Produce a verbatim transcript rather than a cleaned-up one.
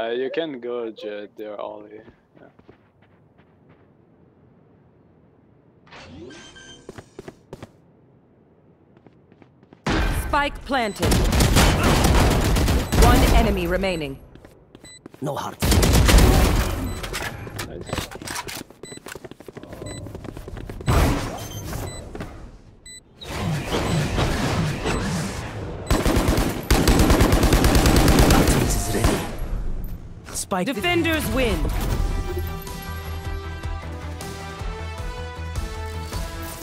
Uh, you can go, Jed, they're all here. Yeah. Spike planted. One enemy remaining. No heart. Nice. Defenders win!